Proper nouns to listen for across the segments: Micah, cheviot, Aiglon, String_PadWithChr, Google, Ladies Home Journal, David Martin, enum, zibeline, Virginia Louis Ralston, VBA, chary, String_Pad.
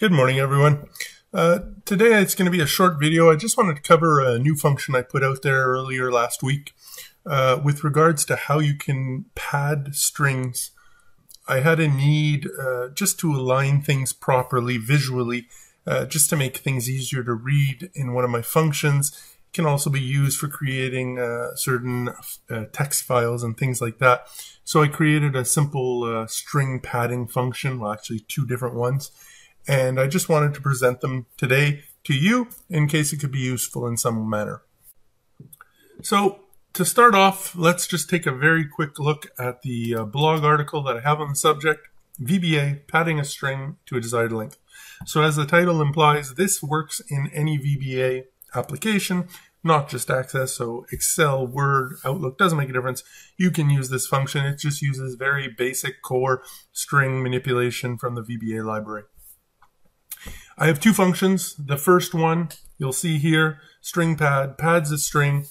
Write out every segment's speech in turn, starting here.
Good morning, everyone. Today it's going to be a short video. I just wanted to cover a new function I put out there earlier last week with regards to how you can pad strings. I had a need just to align things properly visually, just to make things easier to read in one of my functions. It can also be used for creating certain text files and things like that. So I created a simple string padding function, well actually two different ones. And I just wanted to present them today to you in case it could be useful in some manner. So to start off, let's just take a very quick look at the blog article that I have on the subject, VBA, padding a string to a desired length. So as the title implies, this works in any VBA application, not just Access. So Excel, Word, Outlook, doesn't make a difference. You can use this function. It just uses very basic core string manipulation from the VBA library. I have two functions. The first one you'll see here, string pad, pads a string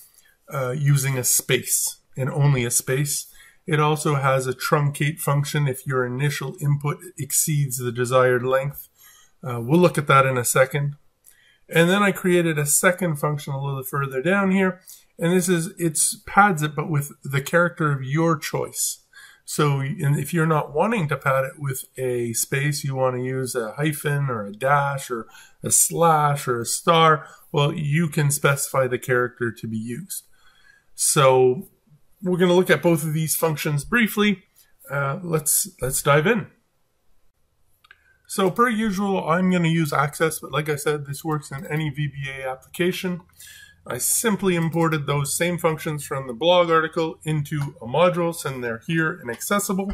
using a space and only a space. It also has a truncate function if your initial input exceeds the desired length. We'll look at that in a second. And then I created a second function a little further down here, and it pads it, but with the character of your choice. So if you're not wanting to pad it with a space, you want to use a hyphen or a dash or a slash or a star, well, you can specify the character to be used. So we're going to look at both of these functions briefly. Let's dive in. So per usual, I'm going to use Access, but like I said, this works in any VBA application. I simply imported those same functions from the blog article into a module, and they're here and accessible.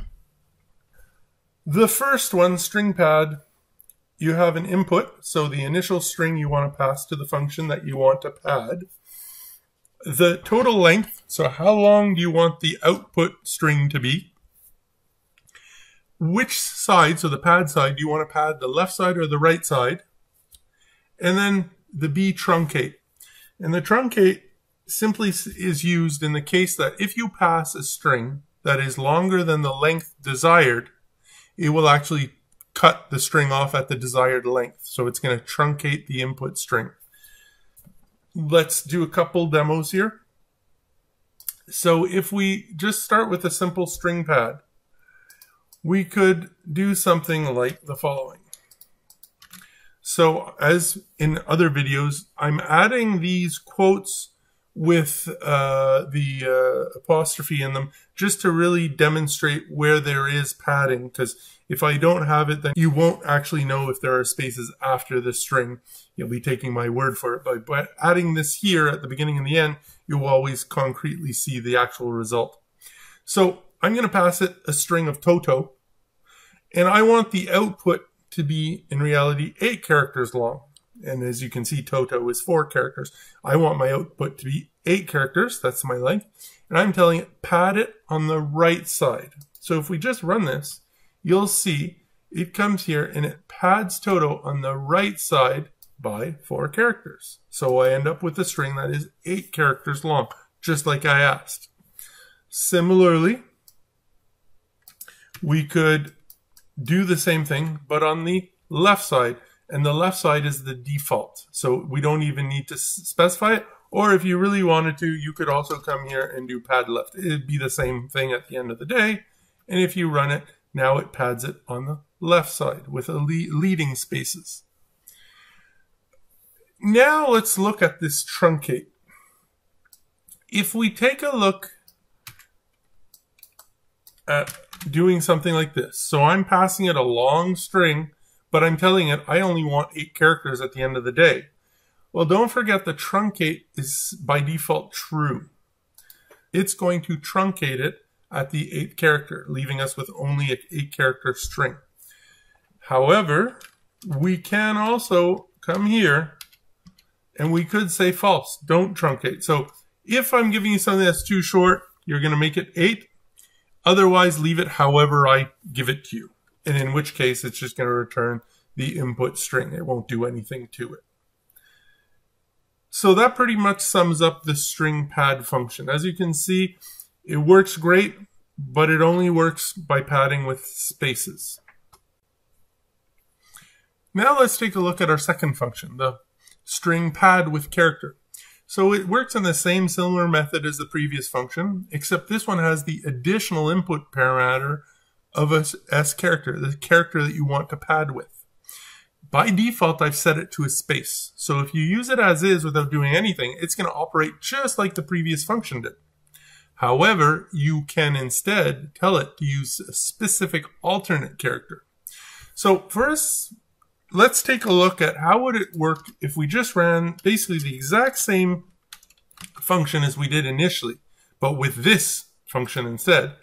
The first one, string pad, you have an input, so the initial string you want to pass to the function that you want to pad. The total length, so how long do you want the output string to be? Which side, so the pad side, do you want to pad the left side or the right side? And then the B truncate. And the truncate simply is used in the case that if you pass a string that is longer than the length desired, it will actually cut the string off at the desired length. So it's going to truncate the input string. Let's do a couple demos here. So if we just start with a simple string pad, we could do something like the following. So as in other videos, I'm adding these quotes with the apostrophe in them just to really demonstrate where there is padding, because if I don't have it, then you won't actually know if there are spaces after the string. You'll be taking my word for it. But by adding this here at the beginning and the end, you'll always concretely see the actual result. So I'm going to pass it a string of Toto, and I want the output to be, in reality, 8 characters long. And as you can see, Toto is 4 characters. I want my output to be 8 characters. That's my length. And I'm telling it, pad it on the right side. So if we just run this, you'll see it comes here and it pads Toto on the right side by 4 characters. So I end up with a string that is 8 characters long, just like I asked. Similarly, we could do the same thing, but on the left side, and the left side is the default. So we don't even need to specify it, or if you really wanted to, you could also come here and do pad left. It'd be the same thing at the end of the day, and if you run it, now it pads it on the left side with leading spaces. Now let's look at this truncate. If we take a look at doing something like this. So I'm passing it a long string, but I'm telling it I only want 8 characters at the end of the day. Well, don't forget the truncate is by default true. It's going to truncate it at the 8th character, leaving us with only an 8-character string. However, we can also come here and we could say false, don't truncate. So if I'm giving you something that's too short, you're going to make it 8. Otherwise, leave it however I give it to you. And in which case, it's just going to return the input string. It won't do anything to it. So that pretty much sums up the string pad function. As you can see, it works great, but it only works by padding with spaces. Now let's take a look at our second function, the string pad with character. So it works in the same similar method as the previous function, except this one has the additional input parameter of a S character, the character that you want to pad with. By default, I've set it to a space. So if you use it as is without doing anything, it's going to operate just like the previous function did. However, you can instead tell it to use a specific alternate character. So first, let's take a look at how would it work if we just ran basically the exact same function as we did initially, but with this function instead.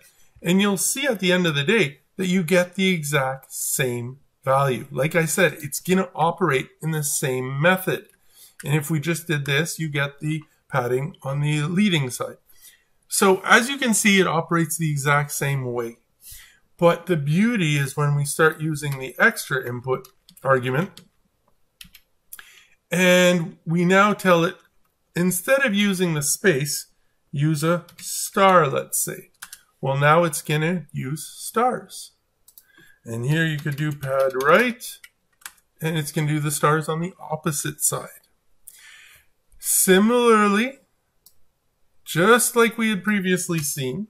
And you'll see at the end of the day that you get the exact same value. Like I said, it's going to operate in the same method. And if we just did this, you get the padding on the leading side. So as you can see, it operates the exact same way. But the beauty is when we start using the extra input argument, and we now tell it, instead of using the space, use a star, let's say. Well, now it's going to use stars. And here you could do pad right, and it's going to do the stars on the opposite side. Similarly, just like we had previously seen,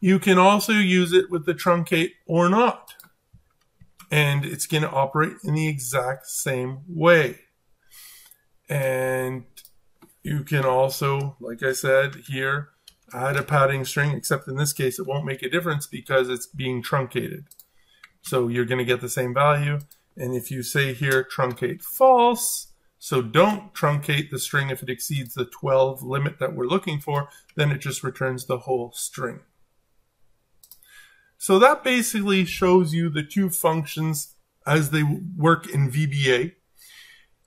you can also use it with the truncate or not. And it's going to operate in the exact same way. And you can also, like I said here, add a padding string, except in this case it won't make a difference because it's being truncated. So you're going to get the same value. And if you say here truncate false, so don't truncate the string if it exceeds the 12 limit that we're looking for, then it just returns the whole string. So that basically shows you the two functions as they work in VBA.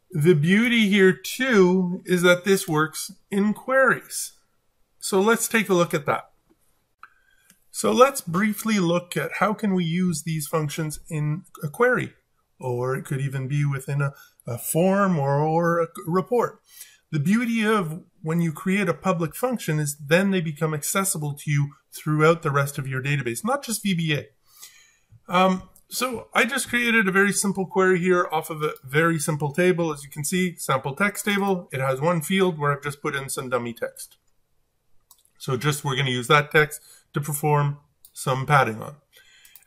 The beauty here too is that this works in queries. So let's take a look at that. So let's briefly look at how can we use these functions in a query, or it could even be within a form or a report. The beauty of when you create a public function is then they become accessible to you throughout the rest of your database, not just VBA. So I just created a very simple query here off of a very simple table. As you can see, sample text table. It has one field where I've just put in some dummy text. So just we're going to use that text to perform some padding on.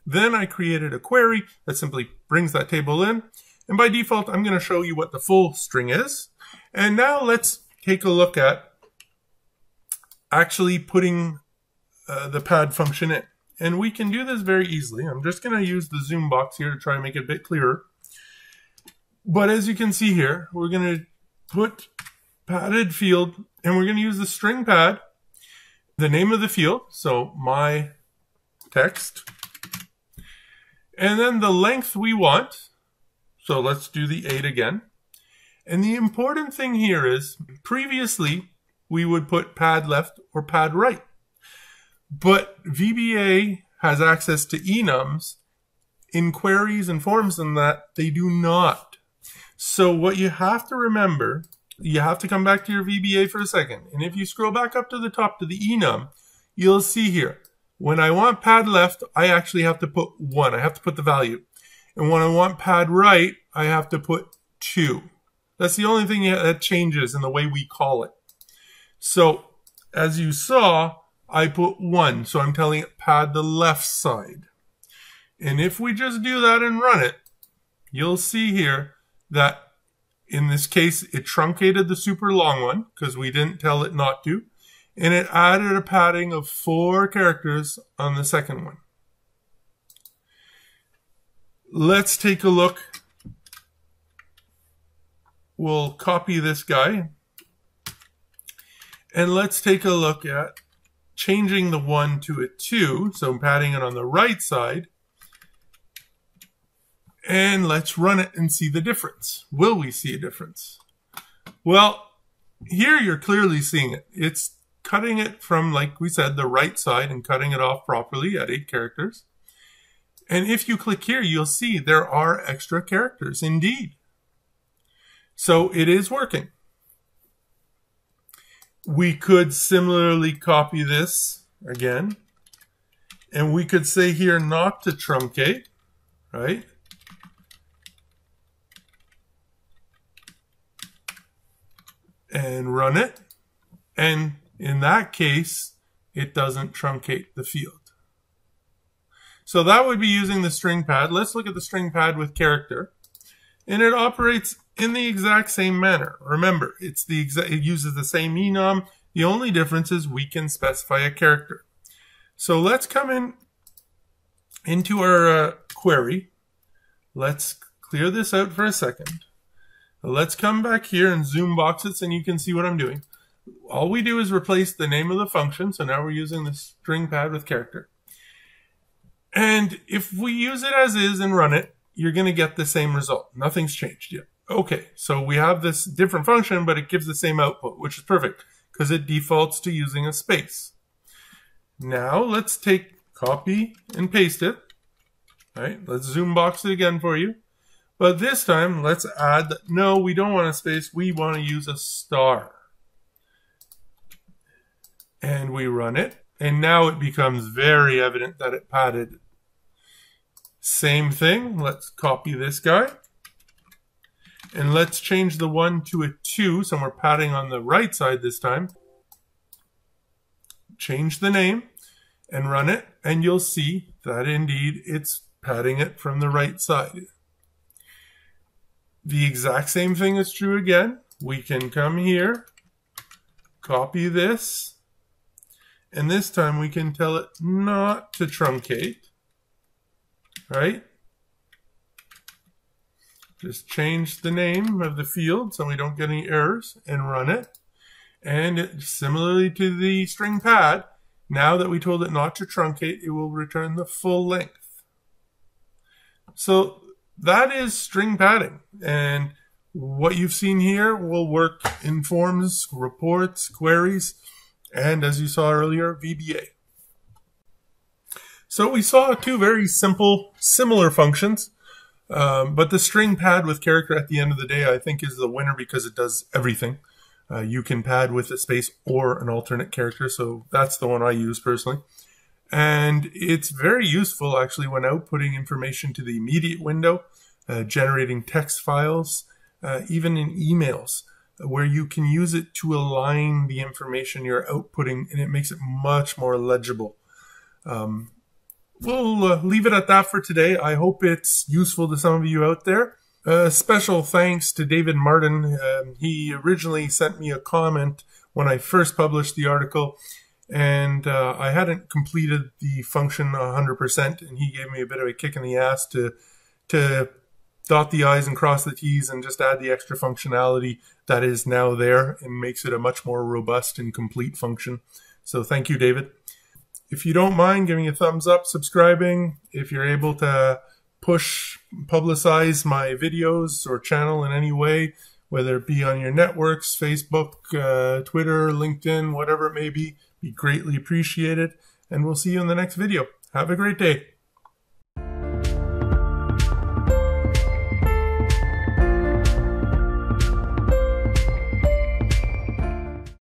Then I created a query that simply brings that table in. And by default, I'm going to show you what the full string is. And now let's take a look at actually putting the pad function in. And we can do this very easily. I'm just going to use the zoom box here to try and make it a bit clearer. But as you can see here, we're going to put padded field, and we're going to use the string pad, the name of the field, so my text, and then the length we want. So let's do the 8 again. And the important thing here is previously we would put pad left or pad right. But VBA has access to enums. In queries and forms and that, they do not. So what you have to remember, you have to come back to your VBA for a second. And if you scroll back up to the top to the enum, you'll see here, when I want pad left, I actually have to put 1. I have to put the value. And when I want pad right, I have to put 2. That's the only thing that changes in the way we call it. So as you saw, I put 1. So I'm telling it pad the left side. And if we just do that and run it, you'll see here that in this case, it truncated the super long one because we didn't tell it not to. And it added a padding of 4 characters on the second one. Let's take a look. We'll copy this guy and let's take a look at changing the 1 to a 2. So I'm padding it on the right side and let's run it and see the difference. Will we see a difference? Well, here you're clearly seeing it. It's cutting it from, like we said, the right side and cutting it off properly at 8 characters. And if you click here, you'll see there are extra characters indeed. So it is working. We could similarly copy this again. And we could say here not to truncate, right? and run it. And in that case, it doesn't truncate the field. So that would be using the string pad. Let's look at the string pad with character. And it operates in the exact same manner. Remember, it's it uses the same enum. The only difference is we can specify a character. So let's come into our query. Let's clear this out for a second. Let's come back here and zoom box it, and you can see what I'm doing. All we do is replace the name of the function. So now we're using the string pad with character. And if we use it as is and run it, you're going to get the same result. Nothing's changed yet. Okay, so we have this different function, but it gives the same output, which is perfect because it defaults to using a space. Now let's take copy and paste it. All right, let's zoom box it again for you. But this time, let's add, no, we don't want a space. We want to use a star. And we run it. And now it becomes very evident that it padded. Same thing. Let's copy this guy. And let's change the 1 to a 2. So we're padding on the right side this time. Change the name and run it. And you'll see that indeed it's padding it from the right side. The exact same thing is true again. We can come here, copy this, and this time we can tell it not to truncate, right? Just change the name of the field so we don't get any errors and run it. And it, similarly to the string pad, now that we told it not to truncate, it will return the full length. So that is string padding, and what you've seen here will work in forms, reports, queries, and as you saw earlier, VBA. So we saw two very simple, similar functions, but the string pad with character at the end of the day, I think, is the winner because it does everything. You can pad with a space or an alternate character, so that's the one I use personally. And it's very useful actually when outputting information to the immediate window, generating text files, even in emails, where you can use it to align the information you're outputting, and it makes it much more legible. We'll leave it at that for today. I hope it's useful to some of you out there. Special thanks to David Martin. He originally sent me a comment when I first published the article. And I hadn't completed the function 100%, and he gave me a bit of a kick in the ass to dot the I's and cross the T's and just add the extra functionality that is now there and makes it a much more robust and complete function. So thank you, David. If you don't mind giving a thumbs up, subscribing, if you're able to publicize my videos or channel in any way, whether it be on your networks, Facebook, Twitter, LinkedIn, whatever it may be, be greatly appreciated, and we'll see you in the next video. Have a great day.